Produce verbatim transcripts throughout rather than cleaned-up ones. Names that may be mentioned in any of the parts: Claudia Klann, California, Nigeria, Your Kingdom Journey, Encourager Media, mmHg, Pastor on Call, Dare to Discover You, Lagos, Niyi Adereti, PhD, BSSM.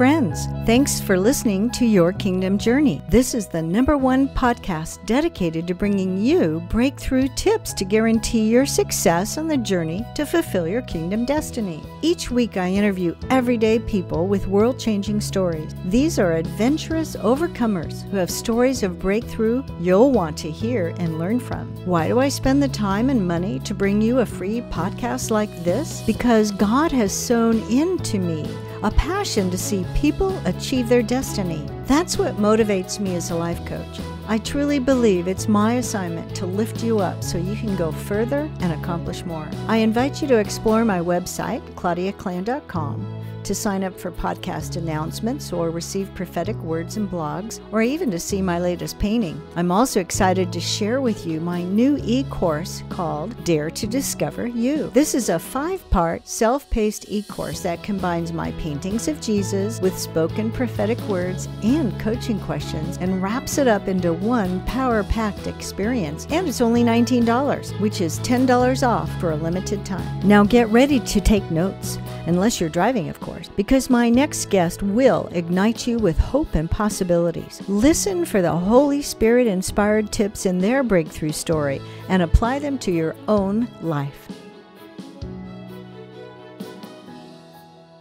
friends. Thanks for listening to Your Kingdom Journey. This is the number one podcast dedicated to bringing you breakthrough tips to guarantee your success on the journey to fulfill your kingdom destiny. Each week I interview everyday people with world-changing stories. These are adventurous overcomers who have stories of breakthrough you'll want to hear and learn from. Why do I spend the time and money to bring you a free podcast like this? Because God has sown into me a passion to see people achieve their destiny. That's what motivates me as a life coach. I truly believe it's my assignment to lift you up so you can go further and accomplish more. I invite you to explore my website, claudia klann dot com. to sign up for podcast announcements or receive prophetic words and blogs, or even to see my latest painting. I'm also excited to share with you my new e-course called Dare to Discover You. This is a five-part self-paced e-course that combines my paintings of Jesus with spoken prophetic words and coaching questions and wraps it up into one power-packed experience. And it's only nineteen dollars, which is ten dollars off for a limited time. Now get ready to take notes, unless you're driving, of course. Because my next guest will ignite you with hope and possibilities. Listen for the Holy Spirit-inspired tips in their breakthrough story and apply them to your own life.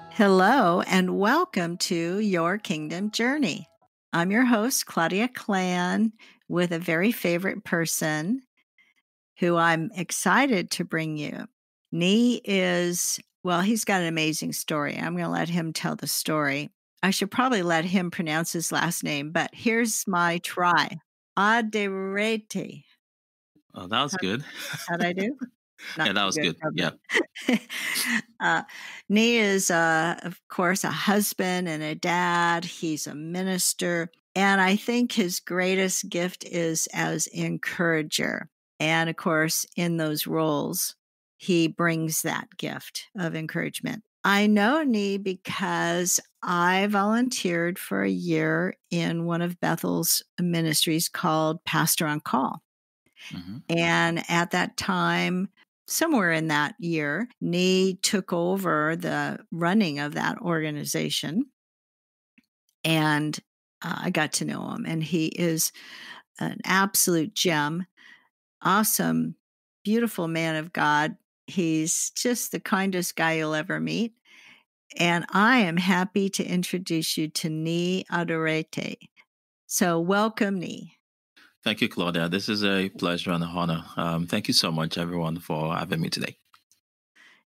Hello and welcome to Your Kingdom Journey. I'm your host, Claudia Klann, with a very favorite person who I'm excited to bring you. Niyi is... Well, he's got an amazing story. I'm going to let him tell the story. I should probably let him pronounce his last name, but here's my try. Adereti. Oh, that was how, good. How'd I do? Not yeah, that was good. good. Yeah. uh, Niyi is, uh, of course, a husband and a dad. He's a minister. And I think his greatest gift is as encourager. And, of course, in those roles, he brings that gift of encouragement. I know Niyi because I volunteered for a year in one of Bethel's ministries called Pastor on Call. Mm-hmm. And at that time, somewhere in that year, Niyi took over the running of that organization. And uh, I got to know him. And he is an absolute gem, awesome, beautiful man of God. He's just the kindest guy you'll ever meet. And I am happy to introduce you to Niyi Adereti. So welcome, Niyi. Thank you, Claudia. This is a pleasure and an honor. Um, thank you so much, everyone, for having me today.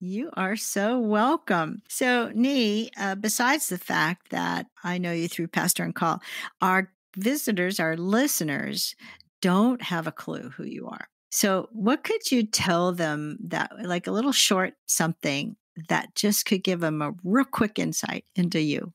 You are so welcome. So, Niyi, uh, besides the fact that I know you through Pastor on Call, our visitors, our listeners, don't have a clue who you are. So what could you tell them that, like a little short something that just could give them a real quick insight into you?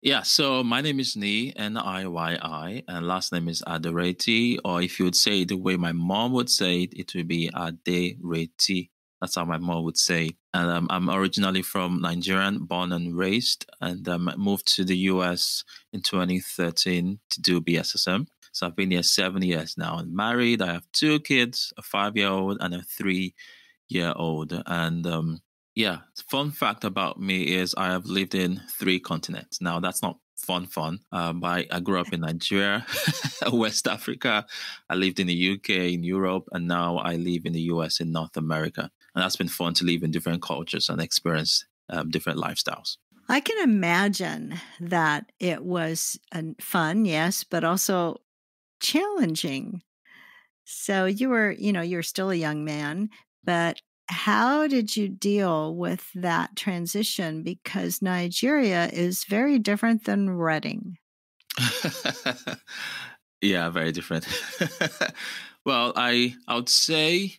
Yeah, so my name is Niyi, N I Y I, and last name is Adereti, or if you would say it the way my mom would say it, it would be Adereti. That's how my mom would say it. And um, I'm originally from Nigeria, born and raised, and um, moved to the U S in twenty thirteen to do B S S M. So I've been here seven years now. I'm married. I have two kids, a five-year-old and a three-year-old. And um, yeah, fun fact about me is I have lived in three continents. Now, that's not fun, fun. Um, I, I grew up in Nigeria, West Africa. I lived in the U K, in Europe, and now I live in the U S, in North America. And that's been fun to live in different cultures and experience um, different lifestyles. I can imagine that it was fun, yes, but also challenging. So you were, you know, you're still a young man, but how did you deal with that transition? Because Nigeria is very different than Reading. Yeah, very different. Well, I, I would say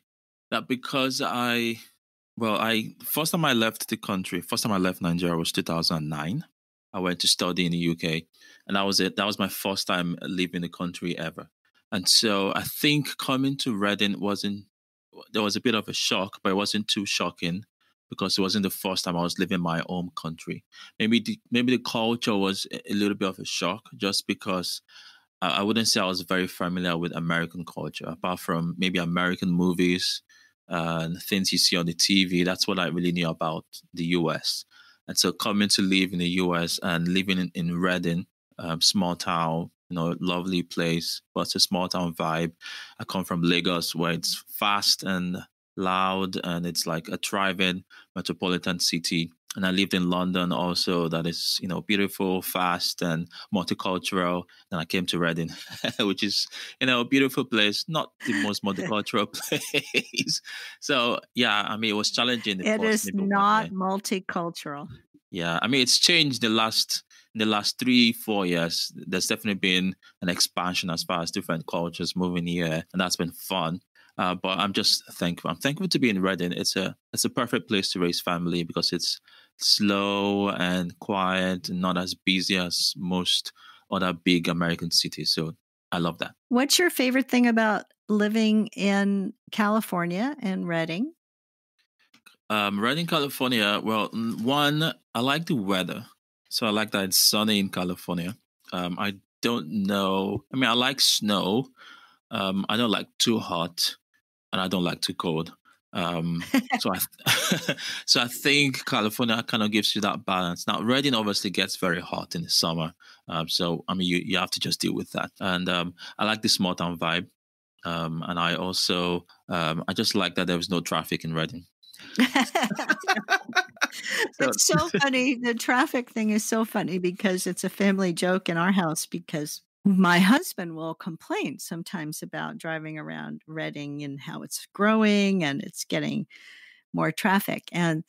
that because I, well, I, first time I left the country, first time I left Nigeria was two thousand nine. I went to study in the U K, and that was it. That was my first time leaving the country ever. And so I think coming to Reading wasn't, there was a bit of a shock, but it wasn't too shocking because it wasn't the first time I was leaving my own country. Maybe the, maybe the culture was a little bit of a shock just because I, I wouldn't say I was very familiar with American culture, apart from maybe American movies and things you see on the T V. That's what I really knew about the U S. And so coming to live in the U S and living in, in Redding, um, small town, you know, lovely place, but it's a small town vibe. I come from Lagos, where it's fast and loud, and it's like a thriving metropolitan city. And I lived in London also, that is, you know, beautiful, fast, and multicultural. And I came to Reading, which is, you know, a beautiful place, not the most multicultural place. So, yeah, I mean, it was challenging. It is not multicultural. Yeah, I mean, it's changed the last... In the last three, four years, there's definitely been an expansion as far as different cultures moving here, and that's been fun. Uh, but I'm just thankful. I'm thankful to be in Reading. It's a it's a perfect place to raise family because it's slow and quiet, and not as busy as most other big American cities. So I love that. What's your favorite thing about living in California and Reading? Um, Reading, California. Well, one, I like the weather. So I like that it's sunny in California. Um, I don't know. I mean, I like snow. Um, I don't like too hot, and I don't like too cold. Um, so I, th so I think California kind of gives you that balance. Now, Redding obviously gets very hot in the summer. Um, so I mean, you you have to just deal with that. And um, I like the small town vibe. Um, and I also um, I just like that there was no traffic in Redding. It's so funny. The traffic thing is so funny because it's a family joke in our house because my husband will complain sometimes about driving around Reading and how it's growing and it's getting more traffic. And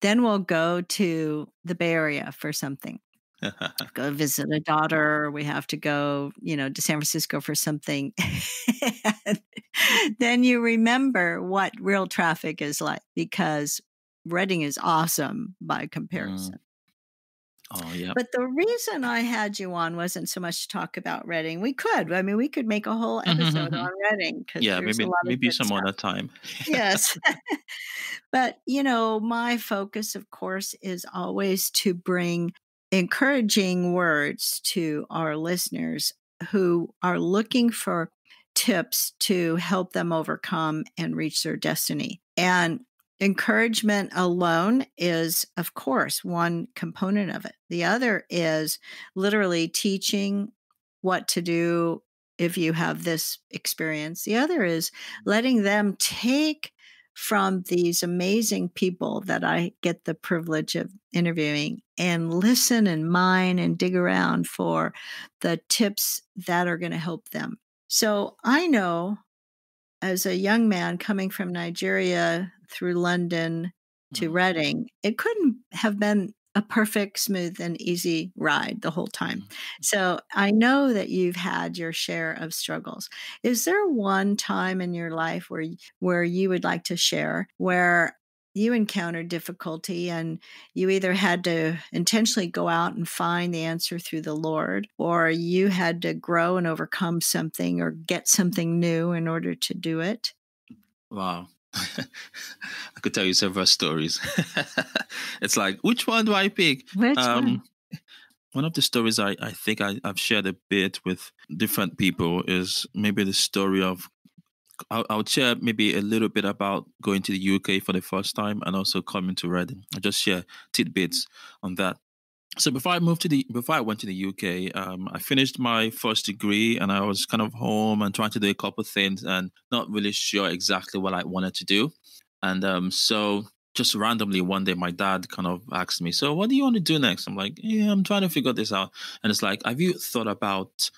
then we'll go to the Bay Area for something. Go visit a daughter. We have to go, you know, to San Francisco for something. Then you remember what real traffic is like because Reading is awesome by comparison. Mm. Oh, yeah. But the reason I had you on wasn't so much to talk about Reading. We could. I mean, we could make a whole episode mm-hmm, on Reading. Yeah, maybe, maybe some other time. Yes. But, you know, my focus, of course, is always to bring encouraging words to our listeners who are looking for tips to help them overcome and reach their destiny. And encouragement alone is, of course, one component of it. The other is literally teaching what to do if you have this experience. The other is letting them take from these amazing people that I get the privilege of interviewing and listen and mine and dig around for the tips that are going to help them. So I know as a young man coming from Nigeria through London to Reading, it couldn't have been a perfect, smooth, and easy ride the whole time. So I know that you've had your share of struggles. Is there one time in your life where, where you would like to share where you encountered difficulty and you either had to intentionally go out and find the answer through the Lord, or you had to grow and overcome something or get something new in order to do it? Wow. I could tell you several stories. It's like, which one do I pick? Which um, one? One of the stories I, I think I, I've shared a bit with different people is maybe the story of, I'll, I'll share maybe a little bit about going to the U K for the first time and also coming to Reading. I'll just share tidbits on that. So before I moved to the, before I went to the U K, um, I finished my first degree and I was kind of home and trying to do a couple of things and not really sure exactly what I wanted to do. And um, so just randomly one day, my dad kind of asked me, so what do you want to do next? I'm like, yeah, I'm trying to figure this out. And it's like, have you thought about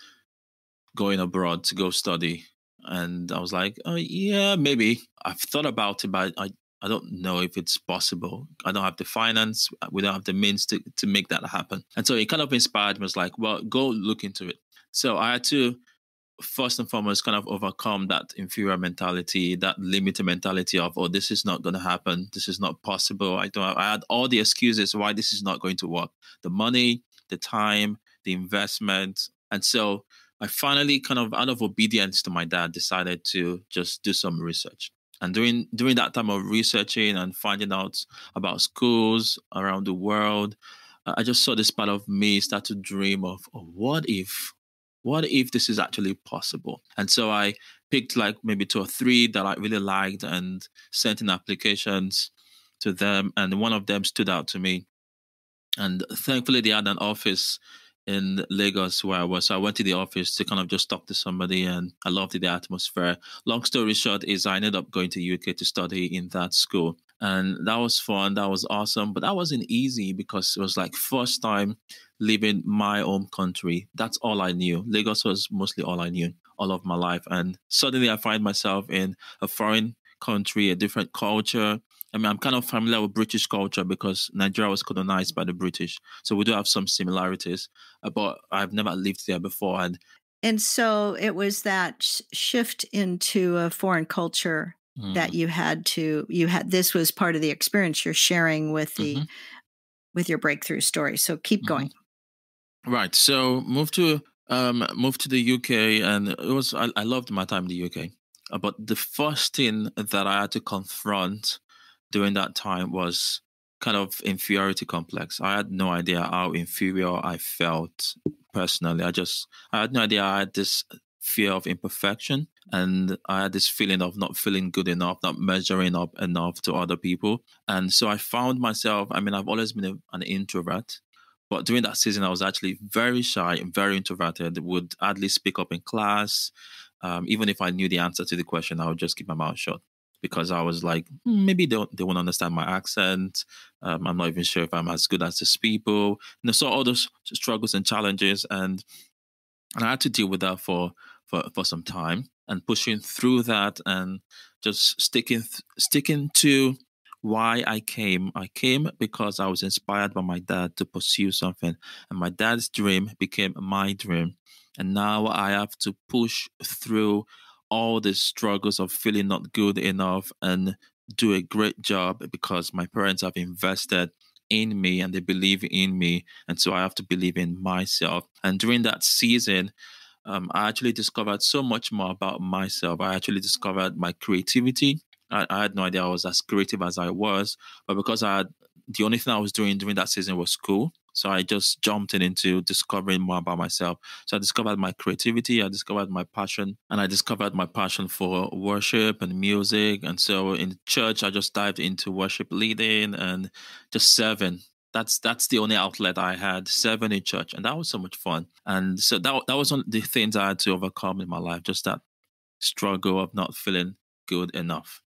going abroad to go study? And I was like, oh, yeah, maybe. I've thought about it, but I I don't know if it's possible. I don't have the finance. We don't have the means to, to make that happen. And so it kind of inspired me. It was like, well, go look into it. So I had to, first and foremost, kind of overcome that inferior mentality, that limited mentality of, oh, this is not going to happen. This is not possible. I don't. I had all the excuses why this is not going to work. The money, the time, the investment. And so I finally kind of, out of obedience to my dad, decided to just do some research. And during during that time of researching and finding out about schools around the world, I just saw this part of me start to dream of, oh, what if, what if this is actually possible? And so I picked like maybe two or three that I really liked and sent in applications to them. And one of them stood out to me. And thankfully, they had an office in Lagos where I was. So I went to the office to kind of just talk to somebody, and I loved the atmosphere. Long story short is I ended up going to U K to study in that school. And that was fun. That was awesome. But that wasn't easy because it was like first time leaving my home country. That's all I knew. Lagos was mostly all I knew all of my life. And suddenly I find myself in a foreign country, a different culture. I mean, I'm kind of familiar with British culture because Nigeria was colonized by the British. So we do have some similarities, but I've never lived there before. And, and so it was that sh- shift into a foreign culture mm. that you had to, you had, this was part of the experience you're sharing with the, mm-hmm. with your breakthrough story. So keep mm-hmm. going. Right. So moved to, um, moved to the U K, and it was, I, I loved my time in the U K. Uh, but the first thing that I had to confront during that time was kind of inferiority complex. I had no idea how inferior I felt personally. I just, I had no idea. I had this fear of imperfection, and I had this feeling of not feeling good enough, not measuring up enough to other people. And so I found myself, I mean, I've always been a, an introvert, but during that season, I was actually very shy and very introverted, would hardly speak up in class. Um, even if I knew the answer to the question, I would just keep my mouth shut. Because I was like, hmm, maybe they, they won't understand my accent. Um, I'm not even sure if I'm as good as these people. And I saw all those struggles and challenges. And, and I had to deal with that for, for, for some time, and pushing through that and just sticking th- sticking to why I came. I came because I was inspired by my dad to pursue something. And my dad's dream became my dream. And now I have to push through all the struggles of feeling not good enough and do a great job, because my parents have invested in me and they believe in me. And so I have to believe in myself. And during that season, um, I actually discovered so much more about myself. I actually discovered my creativity. I, I had no idea I was as creative as I was, but because I had, the only thing I was doing during that season was school. So I just jumped in into discovering more about myself. So I discovered my creativity, I discovered my passion, and I discovered my passion for worship and music. And so in church, I just dived into worship leading and just serving. That's that's the only outlet I had, serving in church. And that was so much fun. And so that, that was one of the things I had to overcome in my life, just that struggle of not feeling good enough.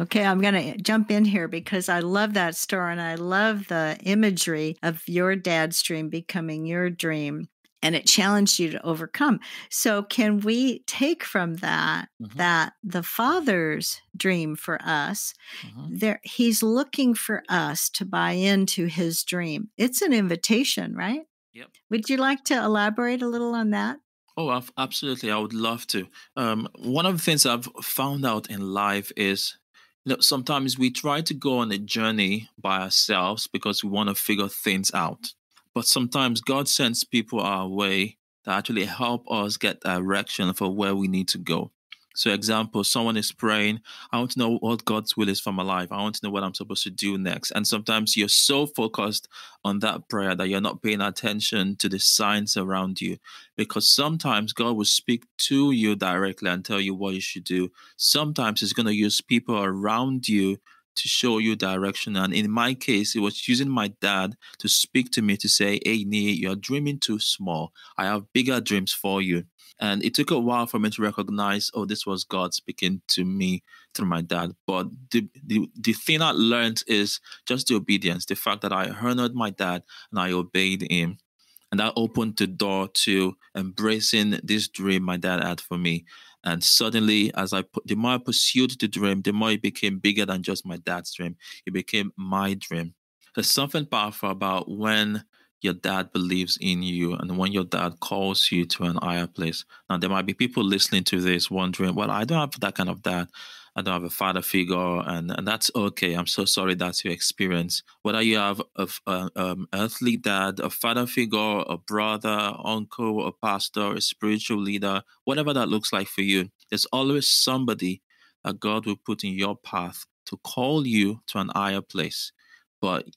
Okay, I'm going to jump in here because I love that story, and I love the imagery of your dad's dream becoming your dream, and it challenged you to overcome. So can we take from that mm-hmm. that the Father's dream for us, mm-hmm. there he's looking for us to buy into his dream. It's an invitation, right? Yep. Would you like to elaborate a little on that? Oh, absolutely. I would love to. Um, one of the things I've found out in life is you know, sometimes we try to go on a journey by ourselves because we want to figure things out. But sometimes God sends people our way that actually help us get direction for where we need to go. So, example, someone is praying, I want to know what God's will is for my life. I want to know what I'm supposed to do next. And sometimes you're so focused on that prayer that you're not paying attention to the signs around you. Because sometimes God will speak to you directly and tell you what you should do. Sometimes he's going to use people around you to show you direction. And in my case, it was using my dad to speak to me to say, hey, Niyi, you're dreaming too small. I have bigger dreams for you. And it took a while for me to recognize, oh, this was God speaking to me through my dad. But the, the, the thing I learned is just the obedience, the fact that I honored my dad and I obeyed him. And that opened the door to embracing this dream my dad had for me. And suddenly, as I the more I pursued the dream, the more it became bigger than just my dad's dream. It became my dream. There's something powerful about when your dad believes in you, and when your dad calls you to an higher place. Now, there might be people listening to this wondering, well, I don't have that kind of dad. I don't have a father figure, and, and that's okay. I'm so sorry that's your experience. Whether you have an um, earthly dad, a father figure, a brother, uncle, a pastor, a spiritual leader, whatever that looks like for you, there's always somebody that God will put in your path to call you to an higher place. But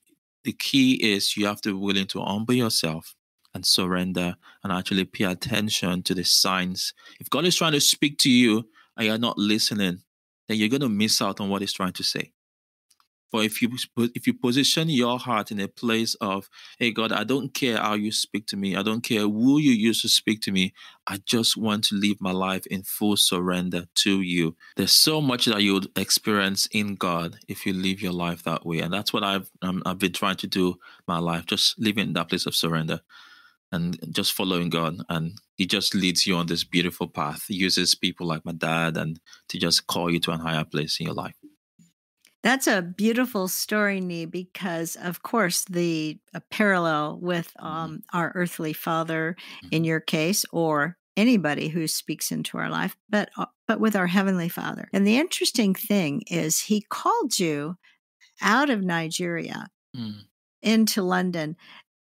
the key is you have to be willing to humble yourself and surrender and actually pay attention to the signs. If God is trying to speak to you and you're not listening, then you're going to miss out on what he's trying to say. But if you if you position your heart in a place of, hey, God, I don't care how you speak to me. I don't care who you use to speak to me. I just want to live my life in full surrender to you. There's so much that you'll experience in God if you live your life that way. And that's what I've, um, I've been trying to do my life, just living in that place of surrender and just following God. And he just leads you on this beautiful path. He uses people like my dad and to just call you to a higher place in your life. That's a beautiful story, Niyi, because, of course, the a parallel with um, mm-hmm. our earthly father, mm-hmm. in your case, or anybody who speaks into our life, but, uh, but with our Heavenly Father. And the interesting thing is he called you out of Nigeria, mm-hmm. into London.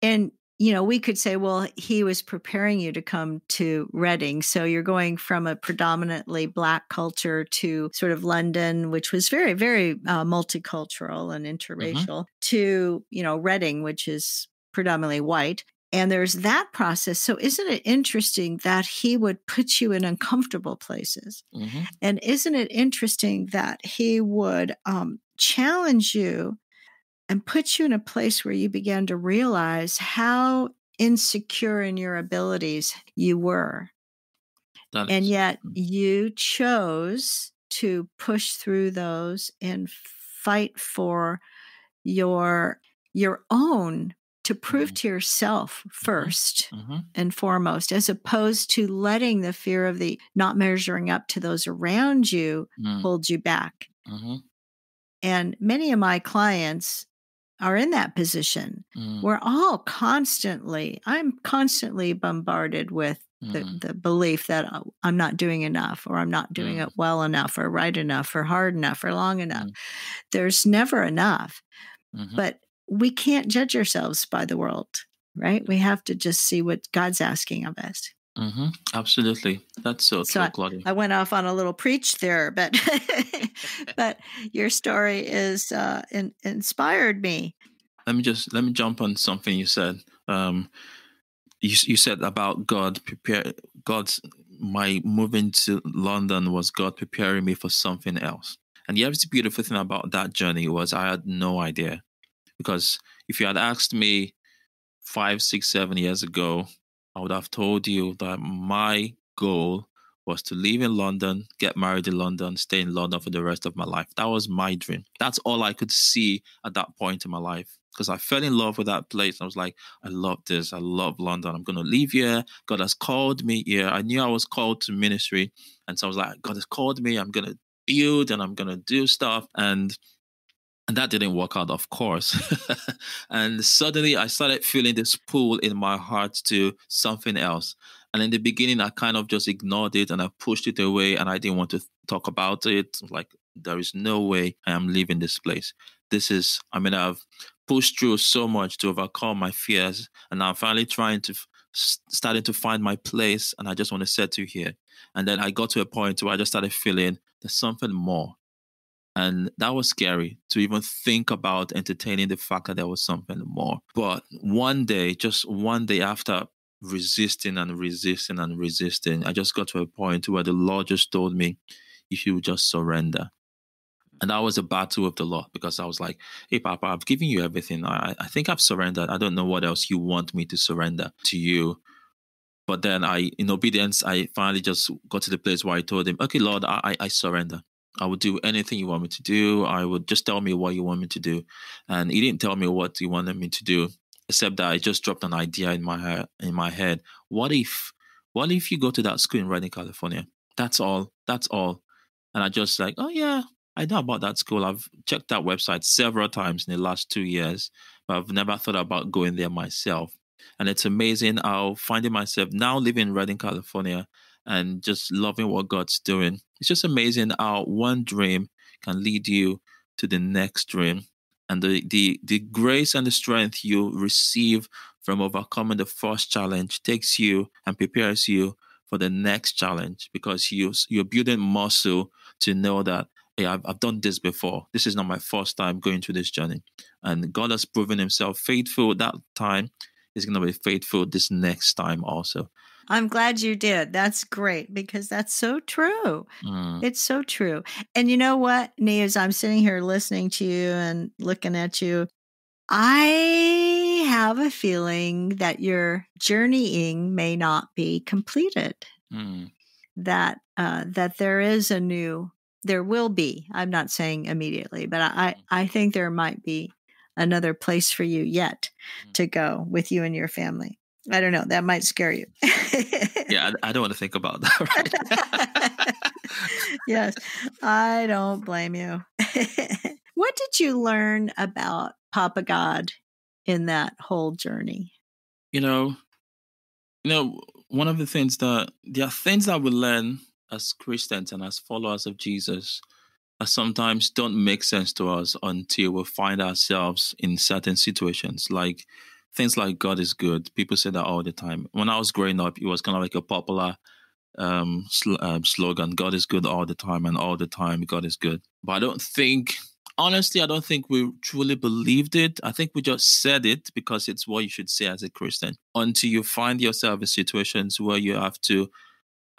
And, you know, we could say, well, he was preparing you to come to Reading. So you're going from a predominantly Black culture to sort of London, which was very, very uh, multicultural and interracial, mm-hmm. to, you know, Reading, which is predominantly white. And there's that process. So isn't it interesting that he would put you in uncomfortable places? Mm-hmm. And isn't it interesting that he would um, challenge you and put you in a place where you began to realize how insecure in your abilities you were. That and is. Yet you chose to push through those and fight for your, your own, to prove mm-hmm. to yourself first mm-hmm. and foremost, as opposed to letting the fear of the not measuring up to those around you mm. hold you back. Mm-hmm. And many of my clients are in that position. Mm. We're all constantly, I'm constantly bombarded with mm. the, the belief that I'm not doing enough, or I'm not doing mm. it well enough, or right enough, or hard enough, or long enough. Mm. There's never enough. Mm-hmm. But we can't judge ourselves by the world, right? We have to just see what God's asking of us. Mm-hmm. Absolutely. That's so, so true, Claudia. I, I went off on a little preach there, but but your story is uh, in, inspired me. Let me just let me jump on something you said. Um, you you said about God prepare God's my moving to London was God preparing me for something else. And the other beautiful thing about that journey was I had no idea, because if you had asked me five, six, seven years ago, I would have told you that my goal was to live in London, get married in London, stay in London for the rest of my life. That was my dream. That's all I could see at that point in my life, because I fell in love with that place. I was like, I love this. I love London. I'm going to live here. God has called me here. I knew I was called to ministry. And so I was like, God has called me. I'm going to build and I'm going to do stuff. And And that didn't work out, of course. And suddenly I started feeling this pull in my heart to something else. And in the beginning, I kind of just ignored it and I pushed it away and I didn't want to talk about it. Like, there is no way I am leaving this place. This is, I mean, I've pushed through so much to overcome my fears. And I'm finally trying to, starting to find my place. And I just want to settle here. And then I got to a point where I just started feeling there's something more. And that was scary to even think about entertaining the fact that there was something more. But one day, just one day after resisting and resisting and resisting, I just got to a point where the Lord just told me, if you just surrender. And that was a battle with the Lord, because I was like, hey, Papa, I've given you everything. I, I think I've surrendered. I don't know what else you want me to surrender to you. But then I, in obedience, I finally just got to the place where I told him, okay, Lord, I, I, I surrender. I would do anything you want me to do. I would just tell me what you want me to do. And he didn't tell me what he wanted me to do, except that I just dropped an idea in my in my head. What if, what if you go to that school in Redding, California? That's all. That's all. And I just like, oh yeah, I know about that school. I've checked that website several times in the last two years, but I've never thought about going there myself. And it's amazing how finding myself now living in Redding, California, and just loving what God's doing. It's just amazing how one dream can lead you to the next dream. And the, the, the grace and the strength you receive from overcoming the first challenge takes you and prepares you for the next challenge, because you, you're building muscle to know that, hey, I've, I've done this before. This is not my first time going through this journey. And God has proven himself faithful that time. He's going to be faithful this next time also. I'm glad you did. That's great, because that's so true. Mm. It's so true. And you know what, Niyi, as I'm sitting here listening to you and looking at you, I have a feeling that your journeying may not be completed. Mm. That uh, that there is a new, there will be. I'm not saying immediately, but I I think there might be another place for you yet to go with you and your family. I don't know. That might scare you. Yeah, I, I don't want to think about that. Right? Yes, I don't blame you. What did you learn about Papa God in that whole journey? You know, you know, one of the things that there are things that we learn as Christians and as followers of Jesus that sometimes don't make sense to us until we find ourselves in certain situations, like things like God is good. People say that all the time. When I was growing up, it was kind of like a popular um, sl um, slogan, God is good all the time, and all the time God is good. But I don't think, honestly, I don't think we truly believed it. I think we just said it because it's what you should say as a Christian, until you find yourself in situations where you have to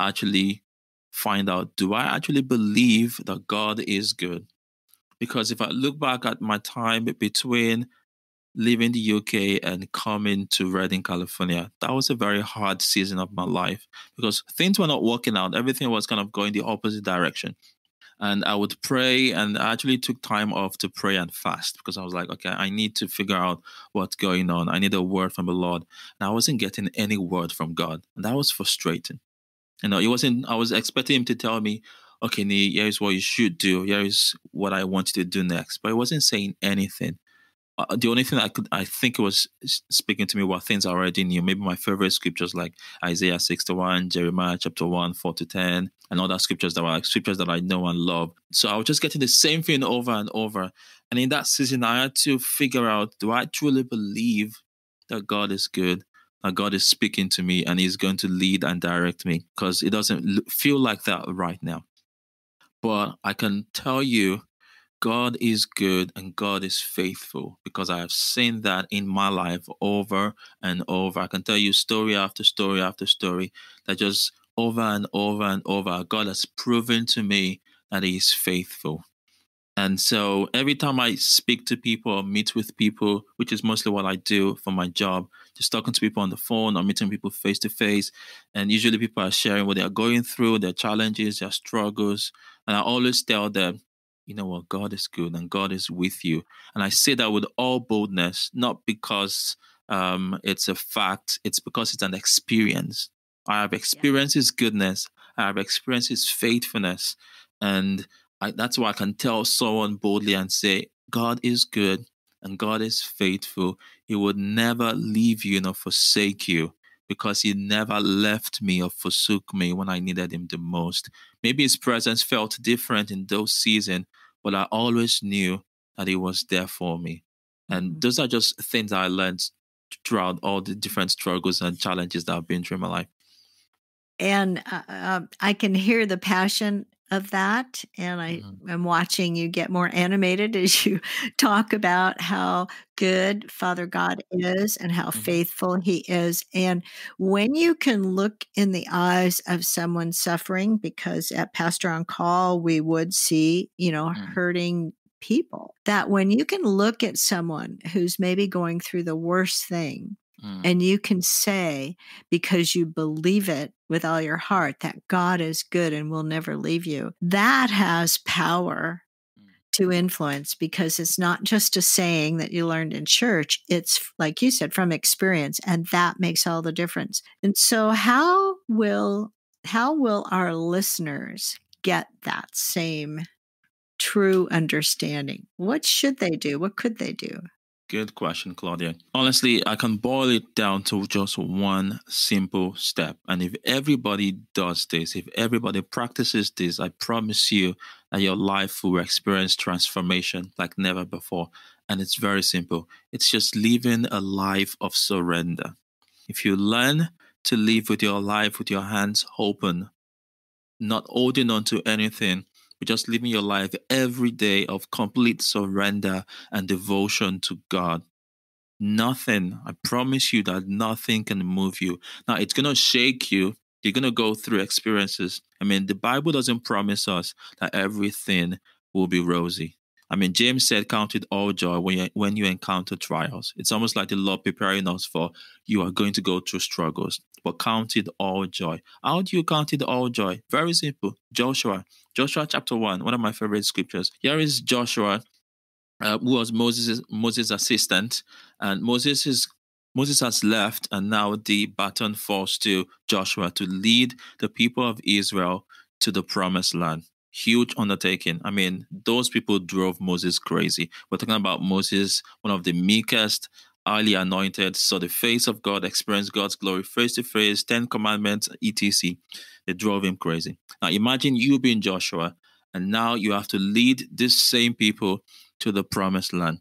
actually find out, do I actually believe that God is good? Because if I look back at my time between leaving the U K and coming to Redding, California, that was a very hard season of my life because things were not working out. Everything was kind of going the opposite direction. And I would pray, and I actually took time off to pray and fast because I was like, okay, I need to figure out what's going on. I need a word from the Lord. And I wasn't getting any word from God. And that was frustrating. You know, it wasn't, I was expecting him to tell me, okay, Niyi, here's what you should do. Here's what I want you to do next. But he wasn't saying anything. Uh, the only thing I could, I think it was speaking to me were things I already knew. Maybe my favorite scriptures like Isaiah sixty-one, Jeremiah chapter one, four to ten, and other scriptures that were like scriptures that I know and love. So I was just getting the same thing over and over. And in that season, I had to figure out, do I truly believe that God is good? That God is speaking to me and he's going to lead and direct me, because it doesn't feel like that right now. But I can tell you, God is good and God is faithful, because I have seen that in my life over and over. I can tell you story after story after story that just over and over and over, God has proven to me that he is faithful. And so every time I speak to people or meet with people, which is mostly what I do for my job, just talking to people on the phone or meeting people face to face, and usually people are sharing what they are going through, their challenges, their struggles. And I always tell them, you know what, God is good and God is with you. And I say that with all boldness, not because um, it's a fact, it's because it's an experience. I have experienced his goodness. I have experienced his faithfulness. And I, that's why I can tell someone boldly and say, God is good and God is faithful. He would never leave you nor forsake you, because he never left me or forsook me when I needed him the most. Maybe his presence felt different in those seasons, but I always knew that he was there for me. And those are just things I learned throughout all the different struggles and challenges that I've been through in my life. And uh, I can hear the passion of that. And I am watching you get more animated as you talk about how good Father God is and how faithful he is. And when you can look in the eyes of someone suffering, because at Pastor on Call, we would see, you know, hurting people, that when you can look at someone who's maybe going through the worst thing, and you can say, because you believe it with all your heart, that God is good and will never leave you, that has power to influence, because it's not just a saying that you learned in church. It's, like you said, from experience, and that makes all the difference. And so how will, how will our listeners get that same true understanding? What should they do? What could they do? Good question, Claudia. Honestly, I can boil it down to just one simple step. And if everybody does this, if everybody practices this, I promise you that your life will experience transformation like never before. And it's very simple. It's just living a life of surrender. If you learn to live with your life with your hands open, not holding on to anything, but just living your life every day of complete surrender and devotion to God, Nothing. I promise you that nothing can move you. Now, it's going to shake you. You're going to go through experiences. I mean, the Bible doesn't promise us that everything will be rosy. I mean, James said, count it all joy when you, when you encounter trials. It's almost like the Lord preparing us for, you are going to go through struggles, but count it all joy. How do you count it all joy? Very simple. Joshua, Joshua chapter one, one of my favorite scriptures. Here is Joshua, uh, who was Moses' Moses' assistant, and Moses is Moses has left, and now the baton falls to Joshua to lead the people of Israel to the promised land. Huge undertaking. I mean, those people drove Moses crazy. We're talking about Moses, one of the meekest, highly anointed, saw the face of God, experienced God's glory face to face, Ten Commandments, et cetera. They drove him crazy. Now imagine you being Joshua, and now you have to lead these same people to the promised land.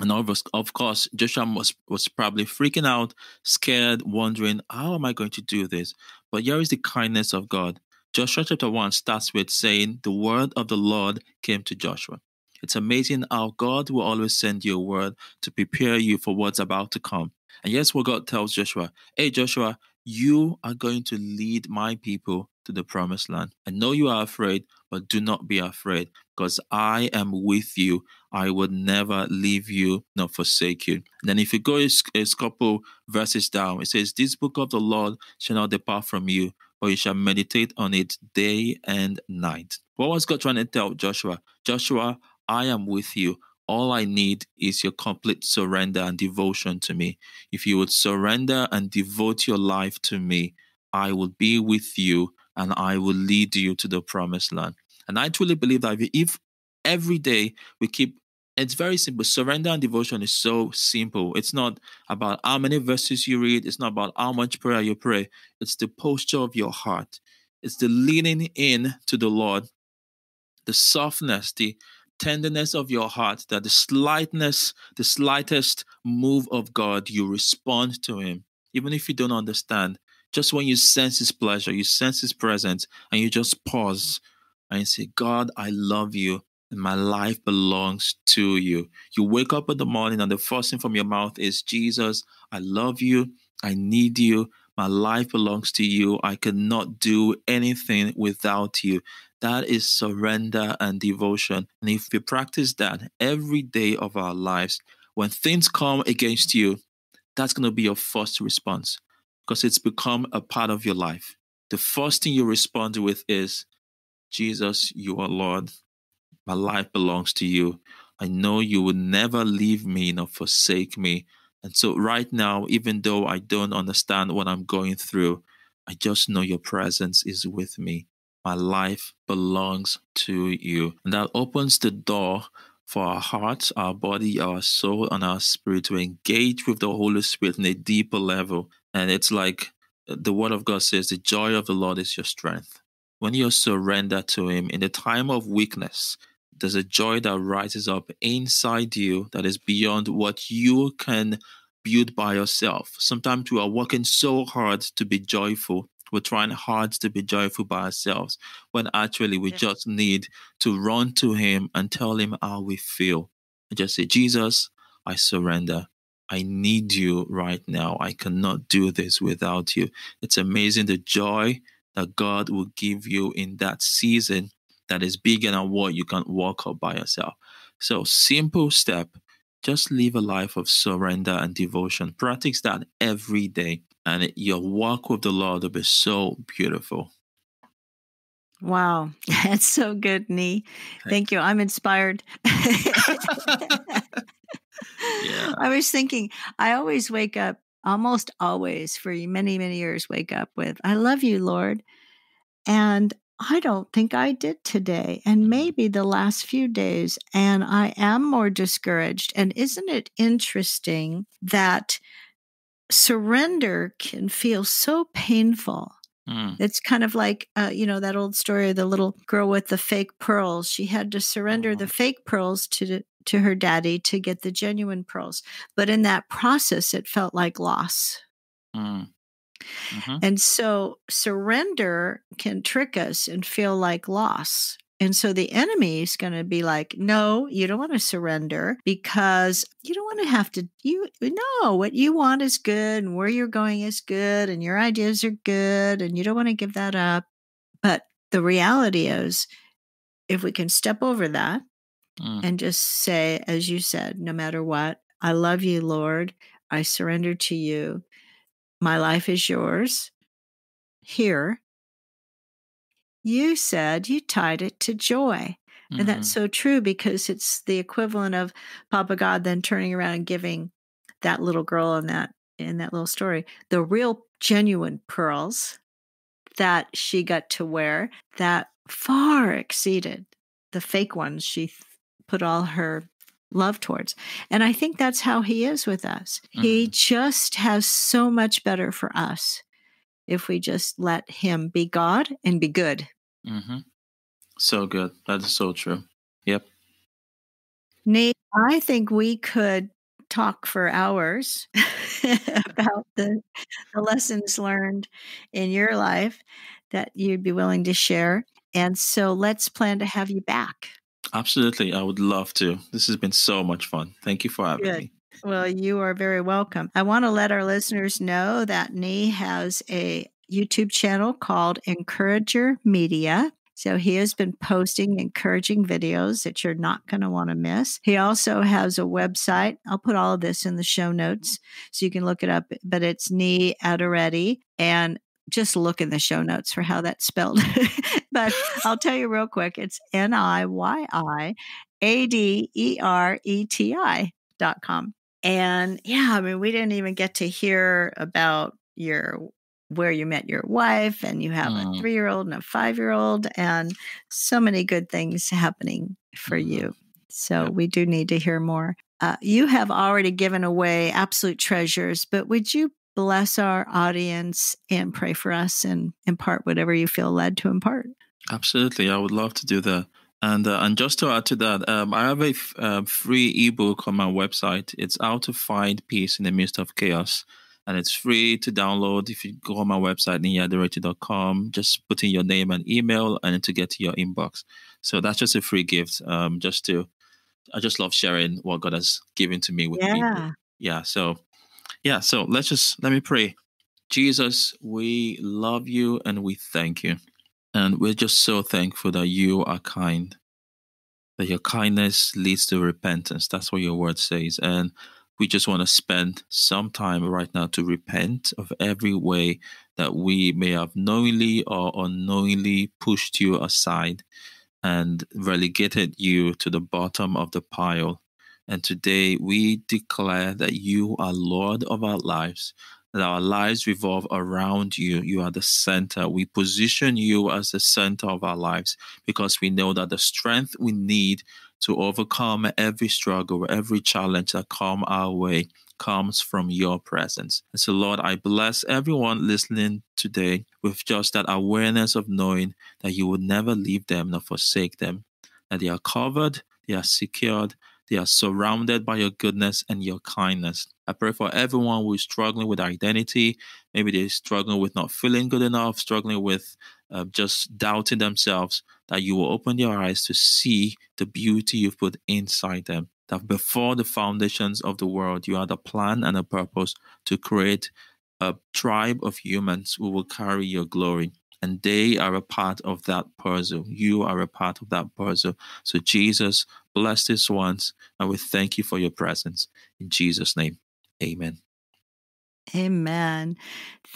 And of course, Joshua was, was probably freaking out, scared, wondering, how am I going to do this? But here is the kindness of God. Joshua chapter one starts with saying, the word of the Lord came to Joshua. It's amazing how God will always send you a word to prepare you for what's about to come. And here's what God tells Joshua. Hey, Joshua, you are going to lead my people to the promised land. I know you are afraid, but do not be afraid, because I am with you. I would never leave you nor forsake you. And then if you go a, a couple verses down, it says, this book of the Lord shall not depart from you, but you shall meditate on it day and night. What was God trying to tell Joshua? Joshua, I am with you. All I need is your complete surrender and devotion to me. If you would surrender and devote your life to me, I will be with you and I will lead you to the promised land. And I truly believe that if every day we keep, it's very simple. Surrender and devotion is so simple. It's not about how many verses you read. It's not about how much prayer you pray. It's the posture of your heart. It's the leaning in to the Lord, the softness, the tenderness of your heart, that the slightness, the slightest move of God, you respond to him. Even if you don't understand, just when you sense his pleasure, you sense his presence, and you just pause and you say, God, I love you. And my life belongs to you. You wake up in the morning and the first thing from your mouth is, Jesus, I love you. I need you. My life belongs to you. I cannot do anything without you. That is surrender and devotion. And if we practice that every day of our lives, when things come against you, that's going to be your first response, because it's become a part of your life. The first thing you respond with is, Jesus, you are Lord. My life belongs to you. I know you will never leave me nor forsake me. And so right now, even though I don't understand what I'm going through, I just know your presence is with me. My life belongs to you. And that opens the door for our hearts, our body, our soul, and our spirit to engage with the Holy Spirit on a deeper level. And it's like the Word of God says, the joy of the Lord is your strength. When you surrender to him in the time of weakness, there's a joy that rises up inside you that is beyond what you can build by yourself. Sometimes we are working so hard to be joyful. We're trying hard to be joyful by ourselves, when actually we just need to run to him and tell him how we feel. And just say, Jesus, I surrender. I need you right now. I cannot do this without you. It's amazing the joy that God will give you in that season that is bigger than what you can walk up by yourself. So simple step, just live a life of surrender and devotion. Practice that every day, and it, your walk with the Lord will be so beautiful. Wow, that's so good, Niyi. Thank you. I'm inspired. Yeah. I was thinking, I always wake up, almost always for many, many years, wake up with, I love you, Lord. And I don't think I did today, and maybe the last few days, and I am more discouraged. And isn't it interesting that surrender can feel so painful? Mm. It's kind of like, uh, you know, that old story of the little girl with the fake pearls. She had to surrender oh. the fake pearls to to her daddy to get the genuine pearls. But in that process, it felt like loss. Mm. Mm-hmm. And so surrender can trick us and feel like loss. And so the enemy is going to be like, no, you don't want to surrender because you don't want to have to, you know, what you want is good and where you're going is good and your ideas are good and you don't want to give that up. But the reality is, if we can step over that mm. and just say, as you said, no matter what, I love you, Lord. I surrender to you. My life is yours. Here. You said you tied it to joy. Mm-hmm. And that's so true because it's the equivalent of Papa God then turning around and giving that little girl in that, in that little story, the real genuine pearls that she got to wear that far exceeded the fake ones she put all her love towards. And I think that's how he is with us. Mm-hmm. He just has so much better for us if we just let him be God and be good. Mm-hmm. So good. That is so true. Yep. Niyi, I think we could talk for hours about the, the lessons learned in your life that you'd be willing to share. And so let's plan to have you back. Absolutely. I would love to. This has been so much fun. Thank you for having good. me. Well, you are very welcome. I want to let our listeners know that Niyi has a YouTube channel called Encourager Media. So he has been posting encouraging videos that you're not going to want to miss. He also has a website. I'll put all of this in the show notes so you can look it up. But it's Niyi Adereti. And just look in the show notes for how that's spelled. But I'll tell you real quick. It's N I Y I A D E R E T I dot com. And yeah, I mean, we didn't even get to hear about your where you met your wife, and you have mm. a three-year-old and a five-year-old, and so many good things happening for mm. you. So yep. we do need to hear more. Uh, you have already given away absolute treasures, but would you bless our audience and pray for us and impart whatever you feel led to impart? Absolutely. I would love to do that. And uh, and just to add to that, um, I have a f uh, free ebook on my website. It's How to Find Peace in the Midst of Chaos, and it's free to download. If you go on my website, niyi adereti dot com, just put in your name and email, and to get to your inbox. So that's just a free gift. Um, just to, I just love sharing what God has given to me with yeah. people. Yeah. So, yeah. So let's just let me pray. Jesus, we love you and we thank you. And we're just so thankful that you are kind, that your kindness leads to repentance. That's what your word says. And we just want to spend some time right now to repent of every way that we may have knowingly or unknowingly pushed you aside and relegated you to the bottom of the pile. And today we declare that you are Lord of our lives. That our lives revolve around you. You are the center. We position you as the center of our lives because we know that the strength we need to overcome every struggle, every challenge that comes our way comes from your presence. And so, Lord, I bless everyone listening today with just that awareness of knowing that you will never leave them nor forsake them, that they are covered, they are secured, they are surrounded by your goodness and your kindness. I pray for everyone who is struggling with identity. Maybe they're struggling with not feeling good enough, struggling with uh, just doubting themselves, that you will open their eyes to see the beauty you've put inside them. That before the foundations of the world, you had a plan and a purpose to create a tribe of humans who will carry your glory. And they are a part of that puzzle. You are a part of that puzzle. So Jesus, bless this once, and we thank you for your presence. In Jesus' name, amen. Amen.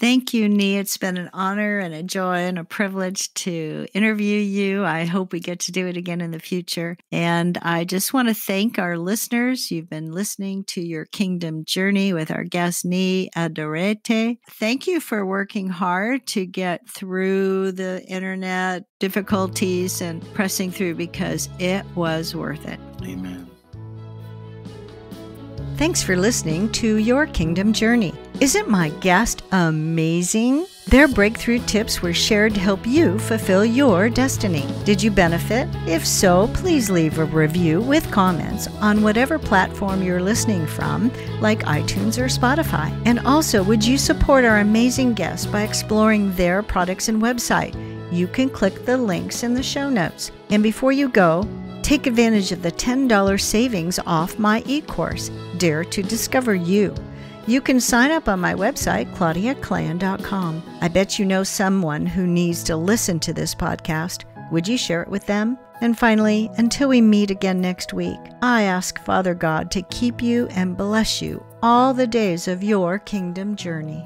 Thank you, Niyi. It's been an honor and a joy and a privilege to interview you. I hope we get to do it again in the future. And I just want to thank our listeners. You've been listening to Your Kingdom Journey with our guest, Niyi Adereti. Thank you for working hard to get through the internet difficulties and pressing through because it was worth it. Amen. Thanks for listening to Your Kingdom Journey. Isn't my guest amazing? Their breakthrough tips were shared to help you fulfill your destiny. Did you benefit? If so, please leave a review with comments on whatever platform you're listening from, like iTunes or Spotify. And also, would you support our amazing guests by exploring their products and website? you can click the links in the show notes. And before you go, take advantage of the ten dollars savings off my e-course, Dare to Discover You. You can sign up on my website, claudia klann dot com. I bet you know someone who needs to listen to this podcast. Would you share it with them? And finally, until we meet again next week, I ask Father God to keep you and bless you all the days of your kingdom journey.